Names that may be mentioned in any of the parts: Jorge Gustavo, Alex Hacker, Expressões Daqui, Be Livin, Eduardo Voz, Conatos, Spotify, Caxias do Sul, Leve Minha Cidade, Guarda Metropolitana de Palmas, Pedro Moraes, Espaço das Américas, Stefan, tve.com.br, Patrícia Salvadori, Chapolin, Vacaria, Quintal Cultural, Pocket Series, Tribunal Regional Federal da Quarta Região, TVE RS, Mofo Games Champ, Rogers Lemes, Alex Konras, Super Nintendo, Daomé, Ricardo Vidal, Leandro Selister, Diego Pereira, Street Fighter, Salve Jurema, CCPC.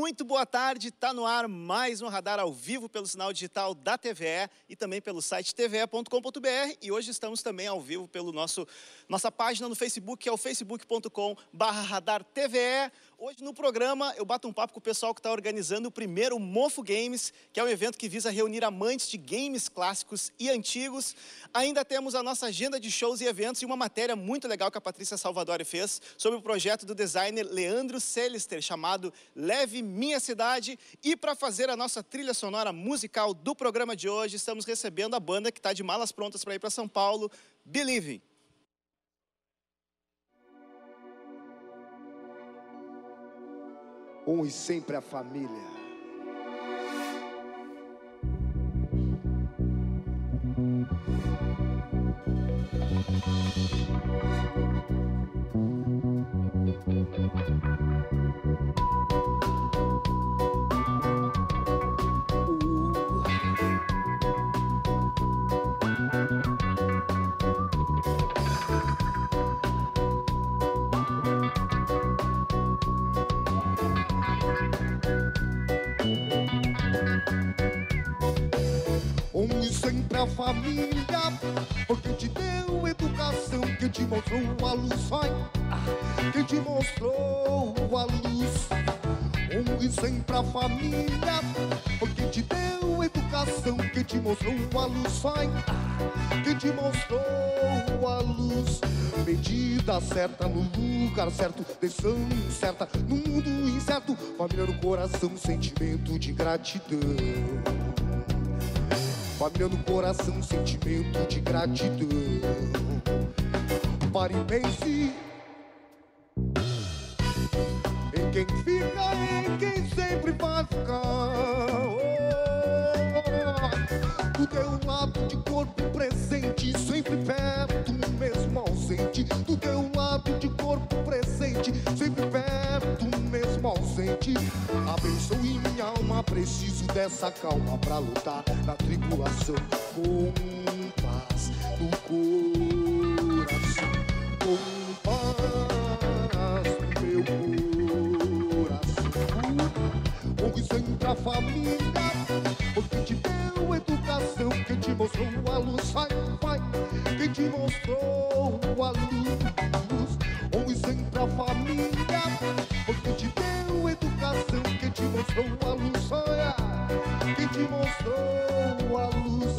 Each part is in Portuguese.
Muito boa tarde, está no ar mais um Radar ao vivo pelo sinal digital da TVE e também pelo site tve.com.br e hoje estamos também ao vivo pelo nossa página no Facebook, que é o facebook.com/radartve. Hoje no programa eu bato um papo com o pessoal que está organizando o primeiro Mofo Games, que é um evento que visa reunir amantes de games clássicos e antigos. Ainda temos a nossa agenda de shows e eventos e uma matéria muito legal que a Patrícia Salvadori fez sobre o projeto do designer Leandro Selister, chamado Leve Minha Cidade. E para fazer a nossa trilha sonora musical do programa de hoje, estamos recebendo a banda que está de malas prontas para ir para São Paulo, Be Livin. Honre sempre a família. A família, porque te deu educação, que te mostrou a luz, vai, que te mostrou a luz. Honre sempre a família, porque te deu educação, que te mostrou a luz, vai, que te mostrou a luz. Medida certa no lugar certo, decisão certa no mundo incerto, família no coração, sentimento de gratidão. Família no coração, sentimento de gratidão. Pare e pense em quem fica, em quem sempre vai ficar. Do teu lado de corpo presente, sempre perto, mesmo ausente. Do teu lado de corpo presente, sempre perto, mesmo ausente. Abençoe minha alma, preciso dessa calma pra lutar na tribulação com paz no coração, com paz no meu coração. Honre sempre a família, porque te deu educação, que te mostrou a luz, vai, vai, que te mostrou a luz. Honre sempre a família, porque te deu educação, que te mostrou a luz, olha, que te mostrou a luz.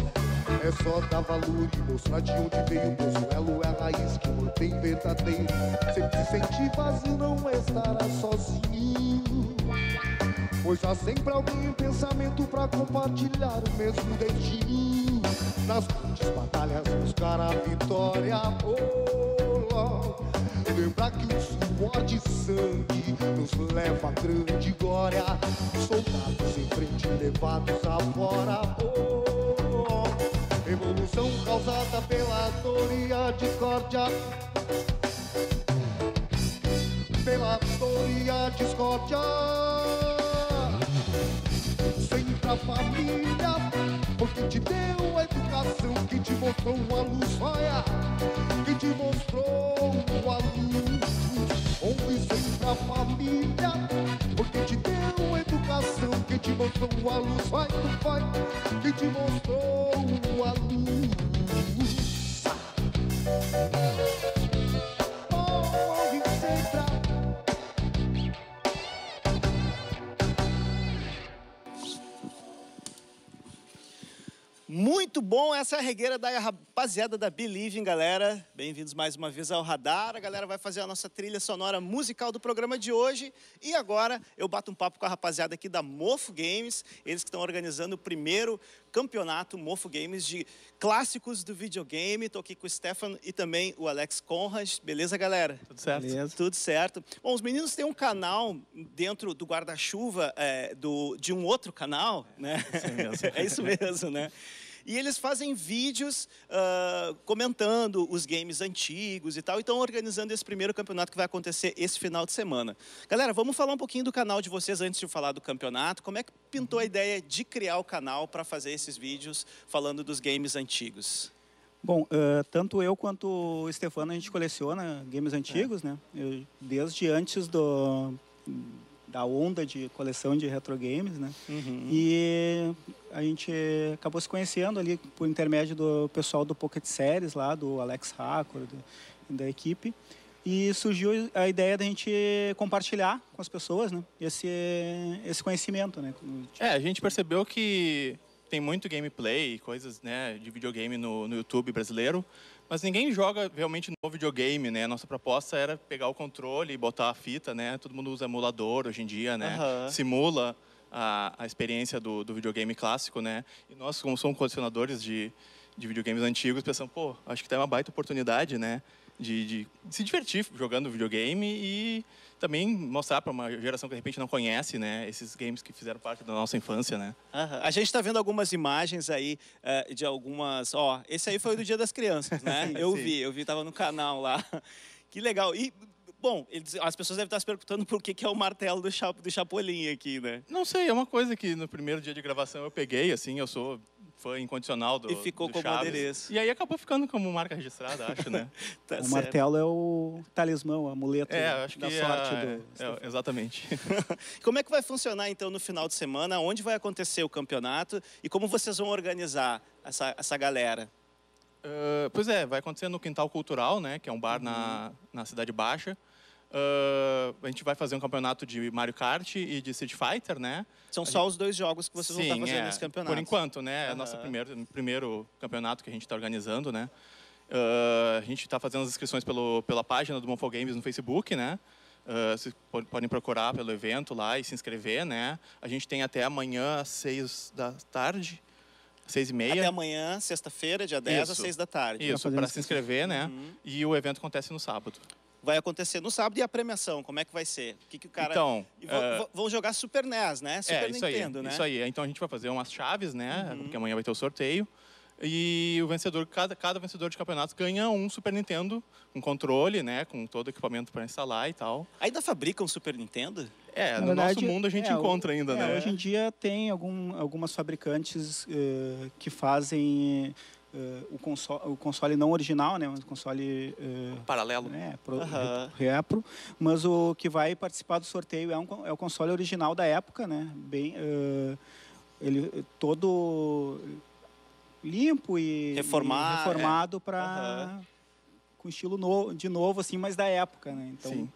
É só dar valor e mostrar de onde veio, o suelo é a raiz que mantém verdadeiro. Sempre se sentir vazio, não estará sozinho, pois há sempre alguém em pensamento pra compartilhar o mesmo destino. Nas grandes batalhas buscar a vitória, oh, lembrar que o suor de sangue nos leva a grande glória. Soldados em frente, levados afora, oh, oh. Revolução causada pela dor e a discórdia, pela dor e a discórdia. Sempre a família, porque te deu a educação, que te mostrou a luz, olha, que te mostrou a luz. Honre sempre a família, porque te deu a educação, que te mostrou a luz, vai, vai, que te mostrou a luz. Honre sempre a família. Muito bom, essa é a regueira da rapaziada da Be Livin, galera. Bem-vindos mais uma vez ao Radar. A galera vai fazer a nossa trilha sonora musical do programa de hoje. E agora eu bato um papo com a rapaziada aqui da Mofo Games. Eles que estão organizando o primeiro campeonato Mofo Games de clássicos do videogame. Estou aqui com o Stefan e também o Alex Konras. Beleza, galera? Tudo certo. Beleza. Tudo certo. Bom, os meninos têm um canal dentro do guarda-chuva de um outro canal, né? É isso mesmo, né? E eles fazem vídeos comentando os games antigos e tal. E estão organizando esse primeiro campeonato que vai acontecer esse final de semana. Galera, vamos falar um pouquinho do canal de vocês antes de falar do campeonato. Como é que pintou a ideia de criar o canal para fazer esses vídeos falando dos games antigos? Bom, tanto eu quanto o Stefano, a gente coleciona games antigos, né? Desde antes do... da onda de coleção de retro games, né? Uhum. E a gente acabou se conhecendo ali por intermédio do pessoal do Pocket Series lá, do Alex Hacker, da equipe. E surgiu a ideia da gente compartilhar com as pessoas, né, esse conhecimento, né? É, a gente percebeu que tem muito gameplay, coisas, né, de videogame no YouTube brasileiro, mas ninguém joga realmente no videogame, né? Nossa proposta era pegar o controle e botar a fita, né? Todo mundo usa emulador hoje em dia, né? Uhum. Simula a experiência do videogame clássico, né? E nós, como somos colecionadores de videogames antigos, pensamos, pô, acho que tem uma baita oportunidade, né? De se divertir jogando videogame e também mostrar para uma geração que de repente não conhece, né, esses games que fizeram parte da nossa infância, né? Uhum. A gente está vendo algumas imagens aí de algumas... Ó, esse aí foi do Dia das Crianças, né? Sim, eu vi, tava no canal lá. Que legal. E, bom, as pessoas devem estar se perguntando por que é o martelo do Chapolin aqui, né? Não sei, é uma coisa que no primeiro dia de gravação eu peguei, assim, eu sou... Foi incondicional do Chaves. E ficou como adereço. E aí acabou ficando como marca registrada, acho, né? Tá o certo. Martelo é o talismão, o amuleto acho que da sorte. Exatamente. Como é que vai funcionar, então, no final de semana? Onde vai acontecer o campeonato? E como vocês vão organizar essa galera? Pois é, vai acontecer no Quintal Cultural, né? Que é um bar na Cidade Baixa. A gente vai fazer um campeonato de Mario Kart e de Street Fighter, né? São só os dois jogos que vocês vão estar fazendo nesse campeonato. Por enquanto, né? É o nosso primeiro campeonato que a gente está organizando, né? A gente está fazendo as inscrições pela página do Monfo Games no Facebook, né? Vocês podem procurar pelo evento lá e se inscrever, né? A gente tem até amanhã às 6 da tarde. 6h30. Até amanhã, sexta-feira, dia 10, às 6 da tarde. Isso, para se inscrever, né? Uhum. E o evento acontece no sábado. Vai acontecer no sábado. E a premiação, como é que vai ser? O que o cara... Então, vão jogar Super NES, né? Super Nintendo, né? Isso aí. Então a gente vai fazer umas chaves, né? Uhum. Porque amanhã vai ter o sorteio. E o vencedor, cada vencedor de campeonatos ganha um Super Nintendo, um controle, né? Com todo o equipamento para instalar e tal. Ainda fabricam Super Nintendo? É, na verdade, nosso mundo a gente encontra ainda, né? Hoje em dia tem algumas fabricantes que fazem... o console não original, né? Um console... paralelo. Né? Repro. Mas o que vai participar do sorteio é o console original da época, né? Bem... ele todo limpo e... reformado para... Com estilo de novo, assim, mas da época, né? Então, sim.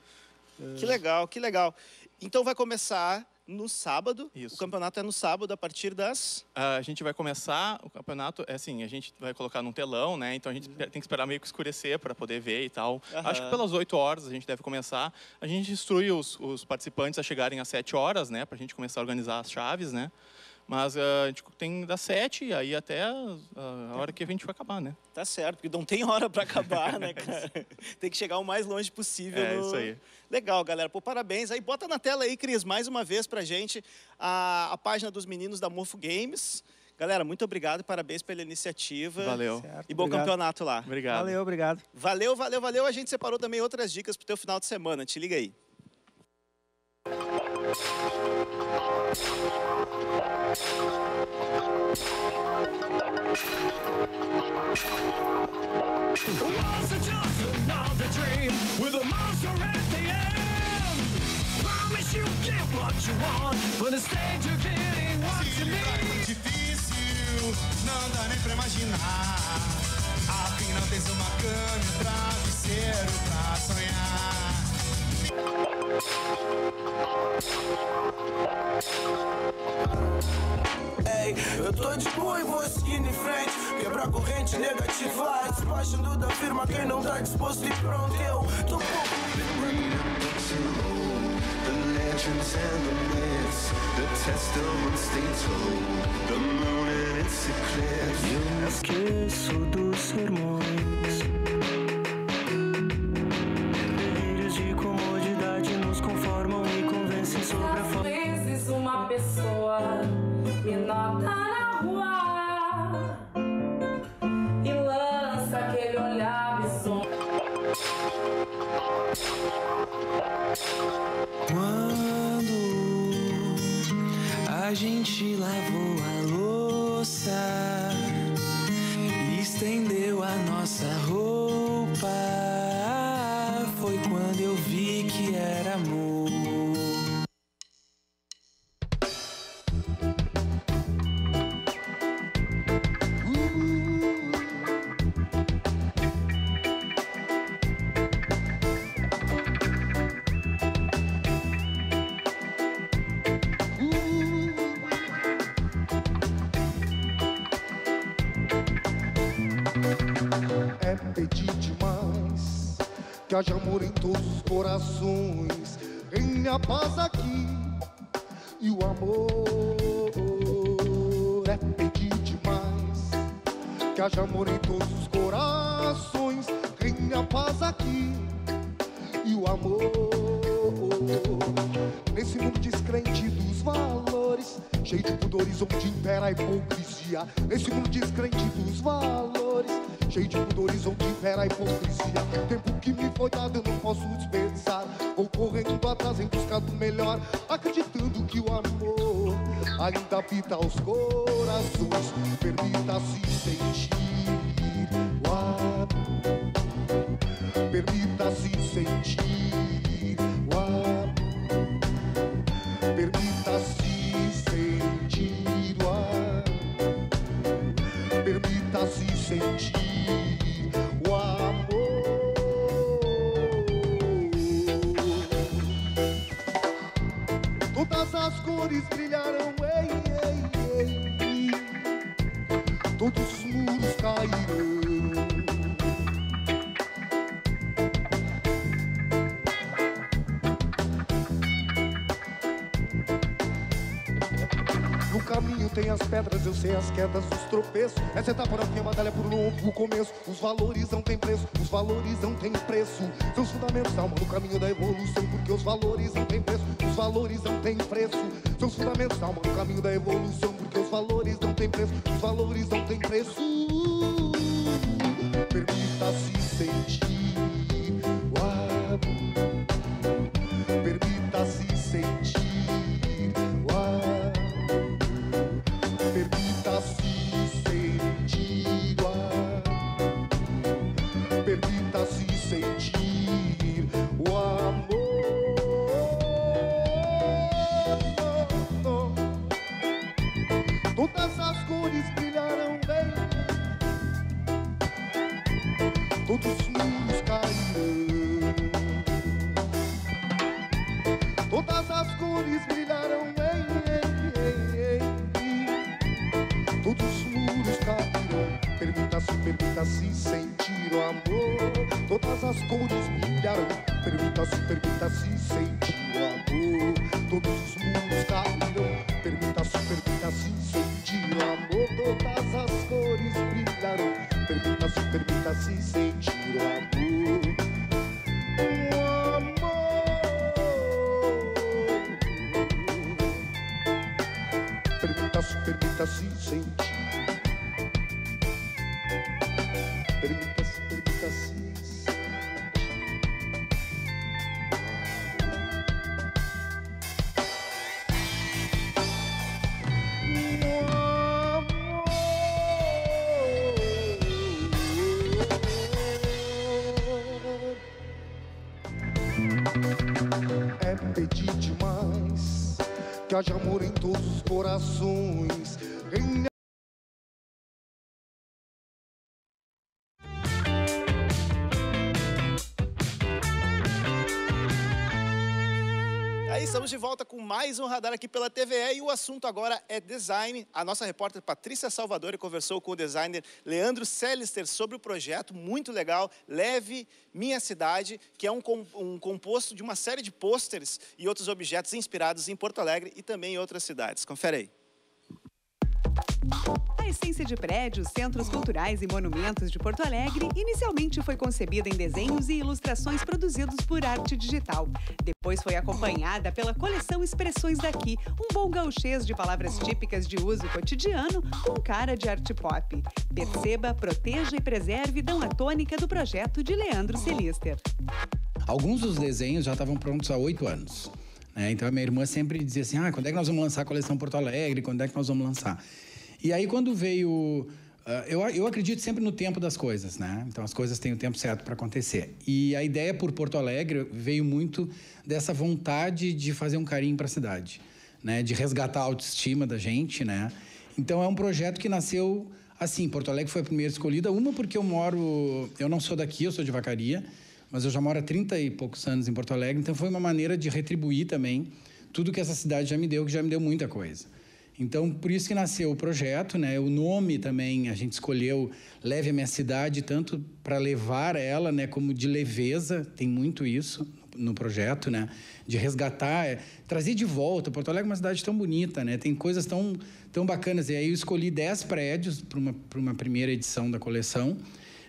Que legal, que legal. Então vai começar... No sábado? Isso. O campeonato é no sábado, a partir das... A gente vai começar, o campeonato, a gente vai colocar num telão, né? Então a gente tem que esperar meio que escurecer para poder ver e tal. Uhum. Acho que pelas 8 horas a gente deve começar. A gente instrui os participantes a chegarem às 7 horas, né? Para a gente começar a organizar as chaves, né? Mas a gente tem das 7 aí até a hora que a gente vai acabar, né? Tá certo, porque não tem hora para acabar, né, cara? Tem que chegar o mais longe possível. Isso aí. Legal, galera. Pô, parabéns. Aí bota na tela aí, Cris, mais uma vez pra gente a página dos meninos da Morpho Games. Galera, muito obrigado e parabéns pela iniciativa. Valeu. Certo, e bom campeonato lá. Obrigado. Valeu, obrigado. Valeu, valeu, valeu. A gente separou também outras dicas pro teu final de semana. Te liga aí. Was it just another dream with a monster at the end? Promise you get what you want, but instead you're getting what you need. Difícil, não dá nem pra imaginar. Afinal tens uma cama e um travesseiro pra sonhar. Ei, eu tô de boa e vou seguindo em frente. Quebrar corrente, negativar, despachando da firma quem não tá disposto e pronto. Eu tô pouco. The legends and the myths, the testaments they told, the moon and its eclipse. Eu me esqueço dos sermões. Às vezes uma pessoa me nota na rua e lança aquele olhar bizonho. Quando a gente lavou a louça e estendeu a nossa roupa, foi quando eu vi que era amor. que haja amor em todos os corações, reine a paz aqui. E o amor é pedir demais. Que haja amor em todos os corações, reine a paz aqui. E o amor nesse mundo descrente dos valores, cheio de pudores onde impera a hipocrisia. Nesse mundo descrente dos valores, cheio de pudores onde impera a hipocrisia. O tempo que me foi dado eu não posso desperdiçar. Vou correndo atrás em busca do melhor, acreditando que o amor ainda habita os corações. Permita-se sentir o amor, permita-se sentir o amor, permita-se sentir o amor, permita-se sentir o amor. Todas as cores brilharão, ei, ei, ei. Todos os muros cairão. Caminho tem as pedras, eu sei as quedas, os tropeços. Essa etapa não tem medalha por novo começo. Os valores não tem preço, os valores não tem preço. Seus fundamentos alma no caminho da evolução, porque os valores não tem preço, os valores não tem preço. Seus fundamentos alma no caminho da evolução, porque os valores não tem preço, os valores não tem preço. Permita-se sentir o amor, permita-se sentir o amor. Permita-se sentir o amor, permita-se sentir o amor. Todas as cores brilharão bem, todos os muros cairão. Todas as cores brilharão bem. Permita-se sentir o amor, todas as cores brilharão. Permita-se sentir o amor, todos os mundos cairão. Permita-se sentir o amor, todas as cores brilharão. Permita-se sentir o amor. O amor. Permita-se sentir. Que haja amor em todos os corações. Aí estamos de volta com mais um Radar aqui pela TVE e o assunto agora é design. A nossa repórter Patrícia Salvadori conversou com o designer Leandro Selister sobre o projeto muito legal Leve Minha Cidade, que é um composto de uma série de pôsteres e outros objetos inspirados em Porto Alegre e também em outras cidades. Confere aí. A essência de prédios, centros culturais e monumentos de Porto Alegre inicialmente foi concebida em desenhos e ilustrações produzidos por arte digital. Depois foi acompanhada pela coleção Expressões Daqui, um bom gauchês de palavras típicas de uso cotidiano com cara de arte pop. Perceba, proteja e preserve dão a tônica do projeto de Leandro Selister. Alguns dos desenhos já estavam prontos há 8 anos. Né? Então a minha irmã sempre dizia assim, quando é que nós vamos lançar a coleção Porto Alegre? Quando é que nós vamos lançar? E aí quando veio... Eu acredito sempre no tempo das coisas, né? Então as coisas têm o tempo certo para acontecer. E a ideia por Porto Alegre veio muito dessa vontade de fazer um carinho para a cidade, né? De resgatar a autoestima da gente, né? Então é um projeto que nasceu assim. Porto Alegre foi a primeira escolhida. Uma porque eu moro... Eu não sou daqui, eu sou de Vacaria, mas eu já moro há 30 e poucos anos em Porto Alegre. Então foi uma maneira de retribuir também tudo que essa cidade já me deu, que já me deu muita coisa. Então, por isso que nasceu o projeto, né? O nome também, a gente escolheu Leve Minha Cidade, tanto para levar ela, né, como de leveza, tem muito isso no projeto, né? De resgatar, trazer de volta. Porto Alegre é uma cidade tão bonita, né? Tem coisas tão bacanas. E aí eu escolhi 10 prédios para uma primeira edição da coleção.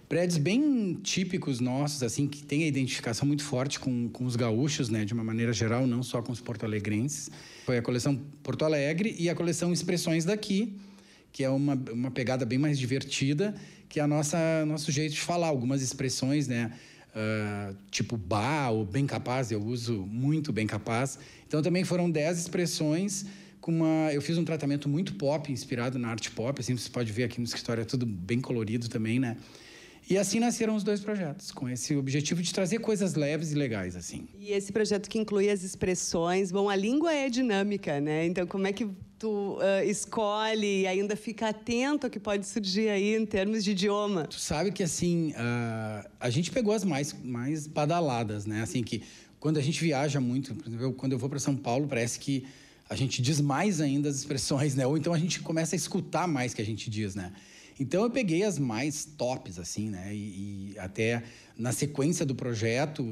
Prédios bem típicos nossos, assim, que tem a identificação muito forte com os gaúchos, né? De uma maneira geral, não só com os porto-alegrenses. Foi a coleção Porto Alegre e a coleção Expressões Daqui, que é uma pegada bem mais divertida, que é a nosso jeito de falar. Algumas expressões, né? Tipo bah, ou bem capaz, eu uso muito bem capaz. Então também foram 10 expressões. Eu fiz um tratamento muito pop, inspirado na arte pop, assim, você pode ver aqui no escritório, é tudo bem colorido também, né? E assim nasceram os 2 projetos, com esse objetivo de trazer coisas leves e legais, assim. E esse projeto que inclui as expressões, bom, a língua é dinâmica, né? Então, como é que tu escolhe e ainda fica atento ao que pode surgir aí em termos de idioma? Tu sabe que, assim, a gente pegou as mais badaladas, né? Assim, que quando a gente viaja muito, por exemplo, quando eu vou para São Paulo, parece que a gente diz mais ainda as expressões, né? Ou então a gente começa a escutar mais que a gente diz, né? Então, eu peguei as mais tops, assim, né? E até na sequência do projeto,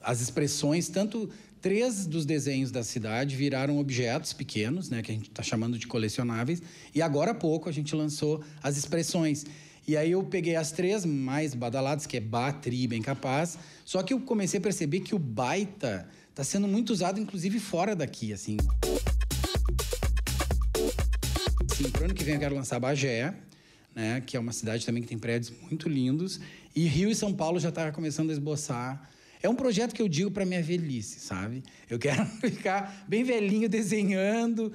as expressões, tanto 3 dos desenhos da cidade viraram objetos pequenos, né? Que a gente está chamando de colecionáveis. E agora há pouco a gente lançou as expressões. E aí eu peguei as 3 mais badaladas, que é batri, bem capaz. Só que eu comecei a perceber que o baita está sendo muito usado, inclusive, fora daqui, assim. Sim, pro ano que vem eu quero lançar Bagé, né, que é uma cidade também que tem prédios muito lindos. E Rio e São Paulo já está começando a esboçar. É um projeto que eu digo para minha velhice, sabe? Eu quero ficar bem velhinho desenhando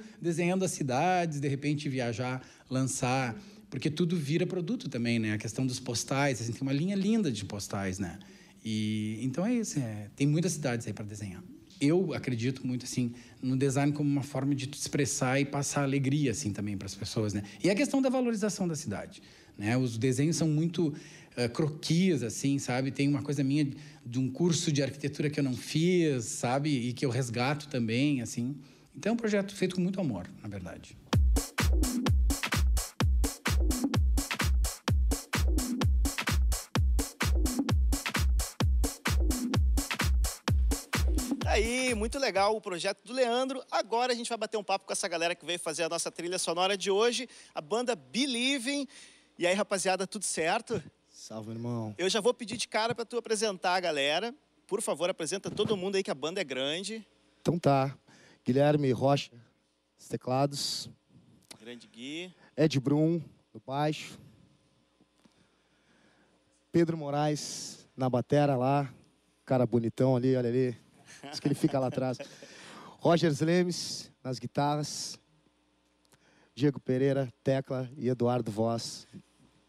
as cidades, de repente viajar, lançar, porque tudo vira produto também, né? A questão dos postais, assim, tem uma linha linda de postais, né? E então é isso, tem muitas cidades aí para desenhar. Eu acredito muito, assim, no design como uma forma de expressar e passar alegria, assim, também para as pessoas, né? E a questão da valorização da cidade, né? Os desenhos são muito croquis, assim, sabe? Tem uma coisa minha de um curso de arquitetura que eu não fiz, sabe? E que eu resgato também, assim. Então é um projeto feito com muito amor, na verdade. Aí, muito legal o projeto do Leandro. Agora a gente vai bater um papo com essa galera que veio fazer a nossa trilha sonora de hoje, a banda Be Livin. E aí, rapaziada, tudo certo? Salve, irmão. Eu já vou pedir de cara para tu apresentar a galera. Por favor, apresenta todo mundo aí, que a banda é grande. Então tá. Guilherme Rocha, os teclados. Grande Gui. Ed Brum, no baixo. Pedro Moraes, na batera lá. Cara bonitão ali, olha ali. Diz que ele fica lá atrás. Rogers Lemes, nas guitarras. Diego Pereira, tecla. E Eduardo Voz.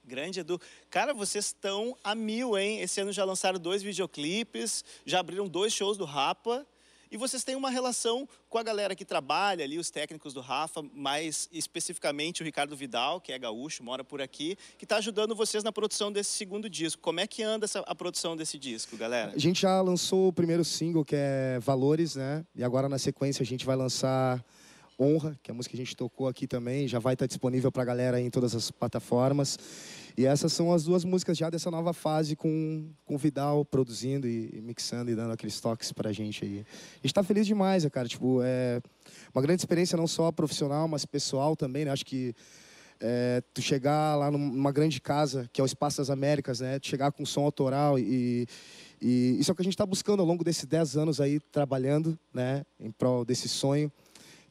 Grande, Edu. Cara, vocês estão a mil, hein? Esse ano já lançaram 2 videoclipes, já abriram 2 shows do Rapa. E vocês têm uma relação com a galera que trabalha ali, os técnicos do Rafa, mais especificamente o Ricardo Vidal, que é gaúcho, mora por aqui, que está ajudando vocês na produção desse segundo disco. Como é que anda a produção desse disco, galera? A gente já lançou o primeiro single, que é Valores, né? E agora, na sequência, a gente vai lançar Honra, que é a música que a gente tocou aqui também. Já vai estar disponível para a galera aí em todas as plataformas. E essas são as 2 músicas já dessa nova fase com o Vidal produzindo e mixando e dando aqueles toques pra gente aí. A gente tá feliz demais, cara. Tipo, é uma grande experiência não só profissional, mas pessoal também, né? Acho que tu chegar lá numa grande casa, que é o Espaço das Américas, né? Tu chegar com som autoral e isso é o que a gente tá buscando ao longo desses 10 anos aí, trabalhando, né? Em prol desse sonho.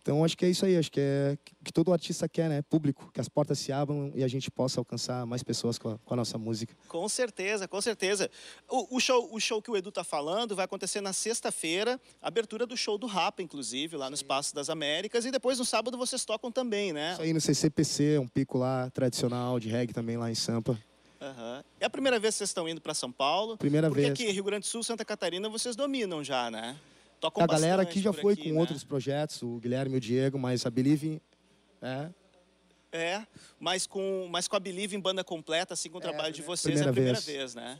Então, acho que é isso aí, acho que é o que todo artista quer, né? Público, que as portas se abram e a gente possa alcançar mais pessoas com a nossa música. Com certeza, com certeza. O show que o Edu tá falando vai acontecer na sexta-feira, abertura do show do Rapa, inclusive, lá no Espaço das Américas. E depois, no sábado, vocês tocam também, né? Isso aí no CCPC, um pico lá tradicional de reggae também lá em Sampa. Uhum. É a primeira vez que vocês estão indo para São Paulo? Primeira vez. Porque aqui, Rio Grande do Sul, Santa Catarina, vocês dominam já, né? A galera aqui já foi aqui, com, né, outros projetos, o Guilherme e o Diego, mas a Be Livin mas com a Be Livin banda completa, assim, com o trabalho de vocês, é a primeira vez, né?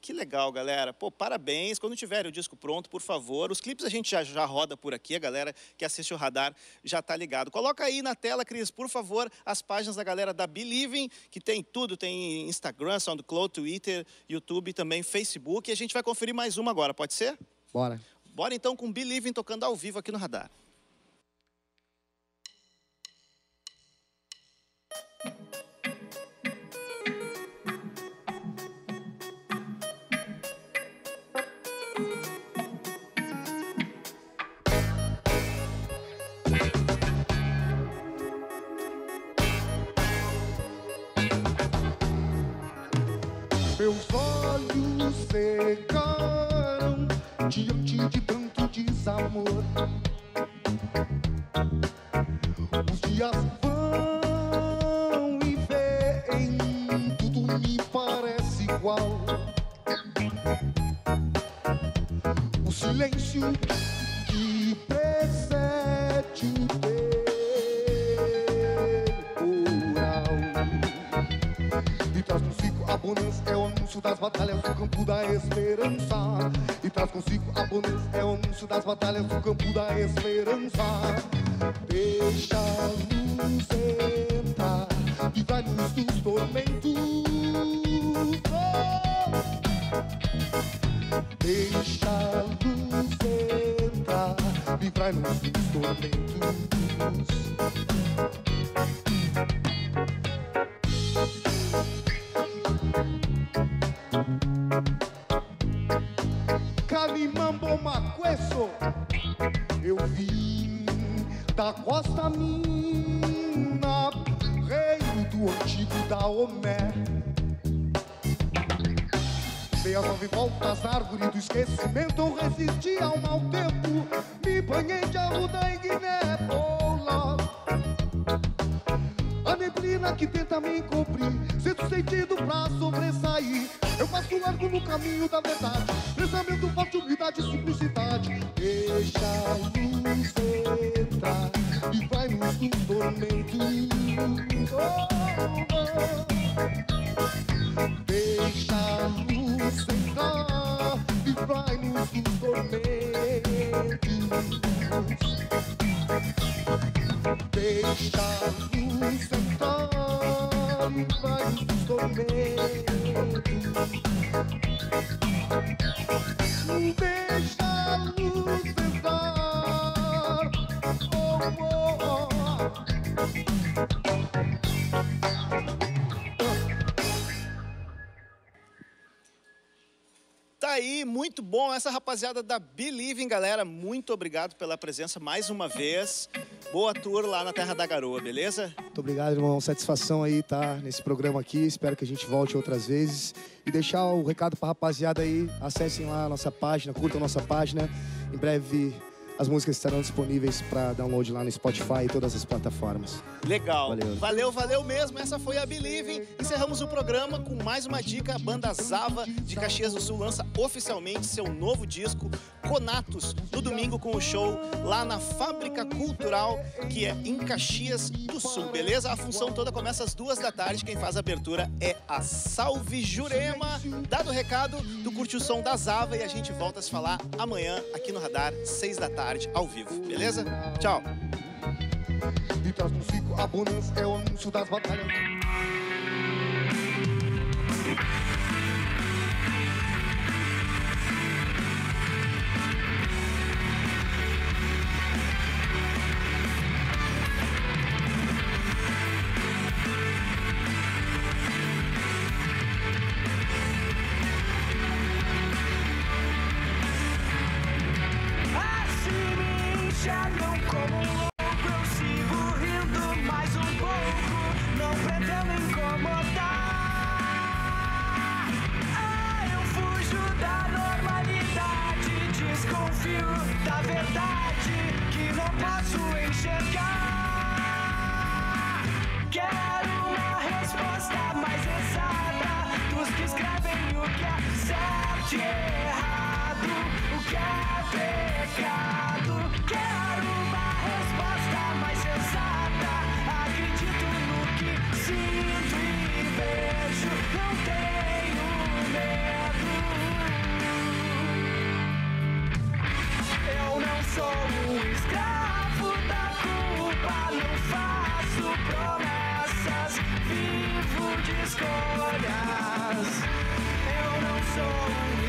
Que legal, galera. Pô, parabéns. Quando tiver o disco pronto, por favor. Os clipes a gente já roda por aqui. A galera que assiste o Radar já tá ligado. Coloca aí na tela, Cris, por favor, as páginas da galera da Be Livin, que tem tudo. Tem Instagram, SoundCloud, Twitter, YouTube, também Facebook. E a gente vai conferir mais uma agora. Pode ser? Bora. Bora, então, com Be Livin tocando ao vivo aqui no Radar. Meus olhos secaram diante de tanto desamor. Os dias vão e vêm, tudo me parece igual. O silêncio que precede o temporal e traz consigo a bonança. Das batalhas do campo da esperança. E traz consigo a bonança. É o anúncio das batalhas do campo da esperança. Deixa a luz entrar e traz-nos dos tormentos, oh! Deixa a luz entrar e traz-nos dos tormentos. Eu vim da costa mina, reino do antigo Daomé. Dei as 9 voltas na árvore do esquecimento, eu resisti ao mau tempo. Me banhei de arruda em Guiné-Bola. A neblina que tenta me encobrir, sinto sentido pra sobressair. Eu passo largo no caminho da verdade, pensamento, forte, humildade e simplicidade. Deixa a luz entrar e vai-nos dos tormentos, oh, oh. Deixa a luz entrar e vai-nos dos tormentos. Deixa a luz entrar e vai-nos dos tormentos. Deixa a luz entrar, oh, oh, oh. Tá aí, muito bom essa rapaziada da Be Livin, galera. Muito obrigado pela presença mais uma vez. Boa tour lá na Terra da Garoa, beleza? Muito obrigado, irmão. Satisfação aí estar nesse programa aqui. Espero que a gente volte outras vezes. E deixar o recado pra rapaziada aí. Acessem lá a nossa página, curtam a nossa página. Em breve as músicas estarão disponíveis para download lá no Spotify e todas as plataformas. Legal. Valeu, valeu, valeu mesmo. Essa foi a Be Livin. Encerramos o programa com mais uma dica. A banda Zava de Caxias do Sul lança oficialmente seu novo disco, Conatos, no domingo com o show lá na Fábrica Cultural, que é em Caxias do Sul, beleza? A função toda começa às 14h. Quem faz a abertura é a Salve Jurema. Dado o recado, do Curte o Som da Zava, e a gente volta a se falar amanhã aqui no Radar, 18h. Ao vivo, beleza? Tchau. E traz consigo a bonança, é o anúncio das batalhas. Não tenho medo. escolhas. Eu não sou